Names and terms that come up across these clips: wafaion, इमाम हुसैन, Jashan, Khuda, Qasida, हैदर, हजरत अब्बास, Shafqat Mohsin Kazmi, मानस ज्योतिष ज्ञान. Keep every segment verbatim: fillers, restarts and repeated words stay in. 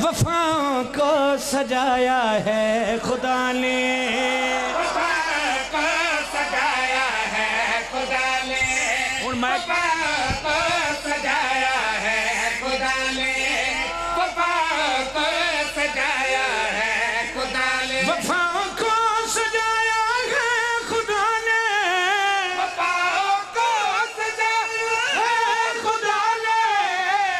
वफाओं को सजाया है खुदा ने, वफाओं को सजाया है खुदा ने, वफाओं को सजाया है खुदा ने, वफाओं को सजाया है खुदा ने, वफाओं को सजाया है खुदा ने, वफाओं को सजाया है खुदा ने,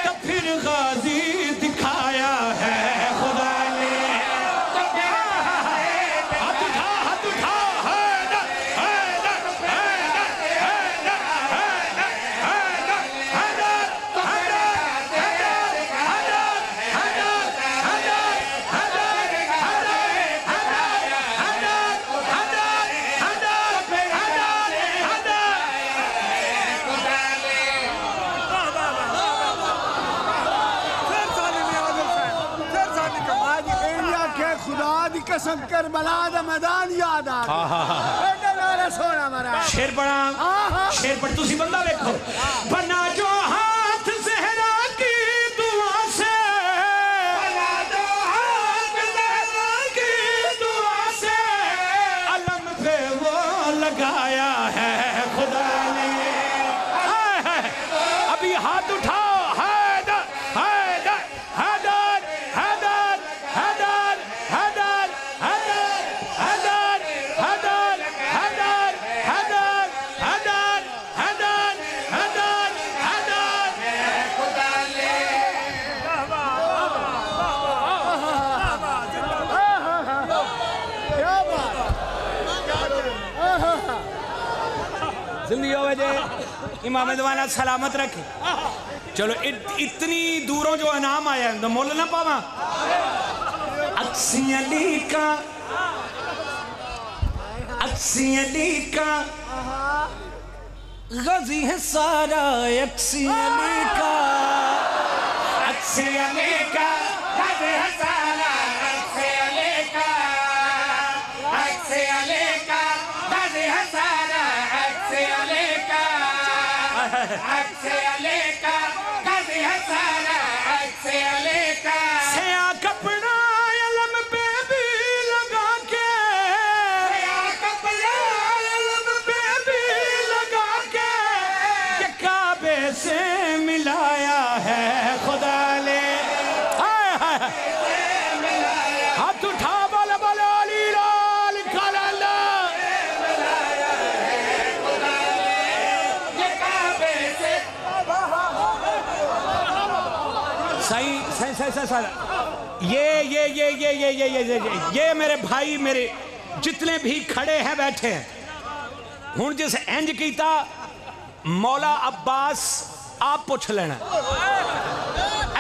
तो फिर गाजी दिखाया है खुदा ने, तो फिर हाथ उठा हाथ उठा हैदर हैदर हैदर हैदर हैदर हैदर कसम कर बलाद मैदान याद आ गया। सोना मरा शेर पढ़ा शेर पढ़ तुसी बंदा देखो बना जो हाथ सहरा की दुआ से, बना जो हाथ सहरा की दुआ से, अलम पे वो लगाया है खुदा ने, अभी हाथ उठा इमाम जमाना सलामत रखे। चलो इत, इतनी दूरों जो इनाम आया है तो मोल ना पावा अक्सी अली का, अक्सी अली का गजी है सारा, अक्सी अली का, अक्सी अली का गजी है सारा, अक्सी अली का, अक्सी अली का गजी है सारा, अक्सी अली का, अक्से अली का गज़ी है सारा, अक्से अली का सया कपड़ा अलम पे भी लगा के, सया कपड़ा अलम पे भी लगा के, के काबे से मिलाया है खुदा ने, हाथ उठा बल बल अली लाल काला, सही सही सही सही सही ये ये ये ये ये ये ये ये ये मेरे भाई मेरे जितने भी खड़े हैं बैठे हैं हूँ जिस इंज किया मौला अब्बास आप पूछ लेना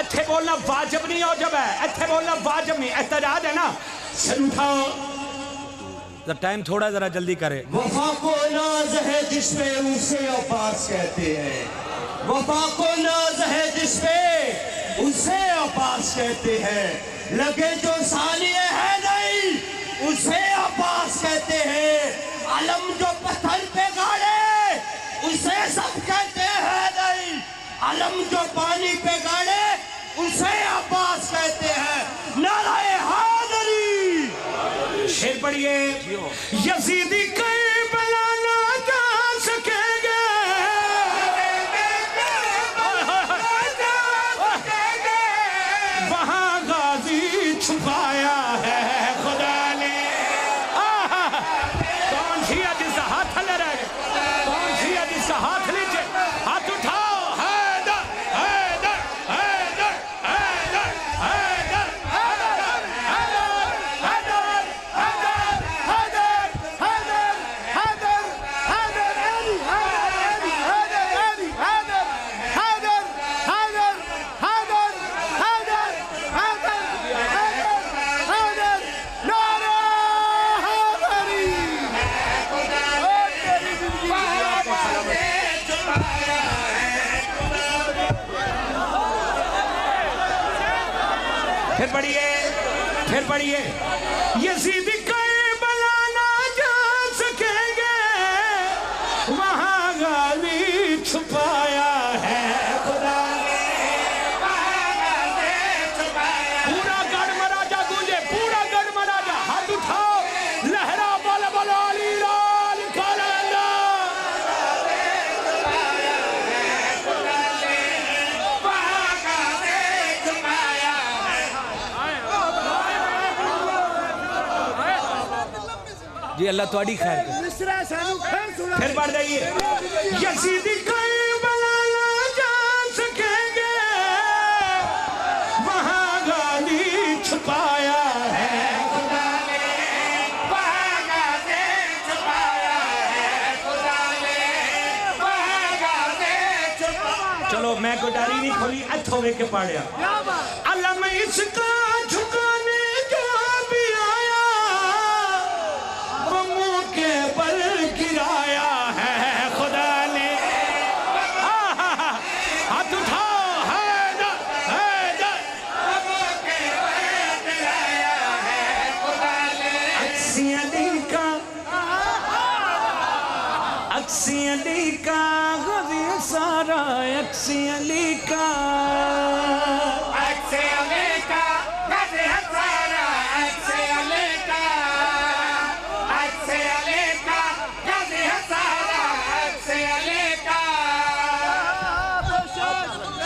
इत्थे बोलना वाजिब नहीं हो जब है इत्थे बोलना वाजिब नहीं एतराज है ना सर उठाओ जब टाइम थोड़ा जरा जल्दी करे। वफा को नाज है जिसपे उसे अब्बास कहते हैं, वफा को नाज है जिसपे उसे अब्बास कहते हैं, लगे जो सानिए है नहीं उसे अब्बास कहते हैं, अलम जो पत्थर पे गाड़े उसे सब कहते हैं नहीं, अलम जो पानी पे गाड़े उसे अब्बास कहते हैं, नाराए हादरी शेर पढ़िए। यजीदी कई बला ना जा सकेंगे, छुपाया है खुदा ने, कौन जिया जिसका हाथ ले रहा है, कौन जिया जिसका हाथ लीजिए, हाथ उठाओ हैदर हैदर हैदर हैदर हैदर हैदर हैदर हैदर हैदर हैदर हैदर हैदर हैदर हैदर हैदर हैदर हैदर हैदर फिर पढ़िए फिर पढ़िए। यजीदी कहीं बला ना जा सकेंगे, वहाँ गाली छुपाया है खुदा ने, वहाँ गाली छुपाया पूरा जी अल्लाह थोड़ी खैर फिर पढ़ जाइए मैं कोटारी नहीं खोली अथोरे के पाड़िया अलम इसका झुकाने जो भी आया मुंह के बल गिराया है खुदा ने। हाथ उठाओ हैदर हैदर मुंह के बल गिराया है खुदा ने। अक्सी अली का अक्सी अली का सारा अक्सी अली का अक्सी अली का सारा अक्सी अली का अक्सी अली का सारा अक्सी अली का।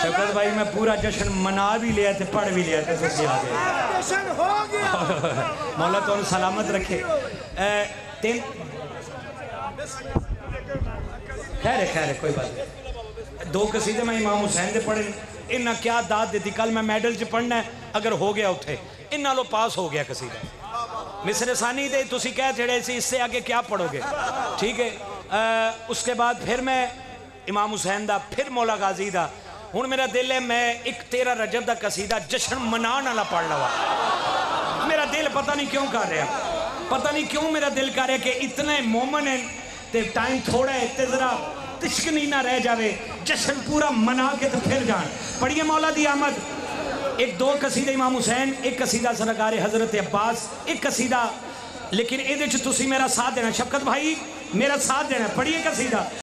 शौकत भाई मैं पूरा जश्न मना भी लिया थे पढ़ भी लिया थे सबसे आगे जश्न हो गया मौला तो उन्हें सलामत रखे। तेल खैर खैर कोई बात नहीं। दो कसीदे मैं इमाम हुसैन दे पढ़े इन्ना क्या दाद दी थी कल मैं मैडल च पढ़ना है अगर हो गया उत्थे इन नालों पास हो गया कसीदा मिसरे सानी दे तुसी कह चढ़े सी इससे आगे क्या पढ़ोगे ठीक है। उसके बाद फिर मैं इमाम हुसैन दा फिर मौला गाजी दा हुण मेरा दिल है मैं एक तेरह रजब दा कसीदा जश्न मनाने वाला पढ़ लवा। मेरा दिल पता नहीं क्यों कर रहा पता नहीं क्यों मेरा दिल कर रहा कि इतने मोमन है तो टाइम थोड़ा है तो जरा तिश्कनी ना रह जावे जश्न पूरा मना के तो फिर जान पढ़िए मौला दी आमद। एक दो कसीदा इमाम हुसैन एक कसीदा सरकार हजरत अब्बास एक कसीदा लेकिन ये मेरा साथ देना शफकत भाई मेरा साथ देना पढ़िए कसीदा।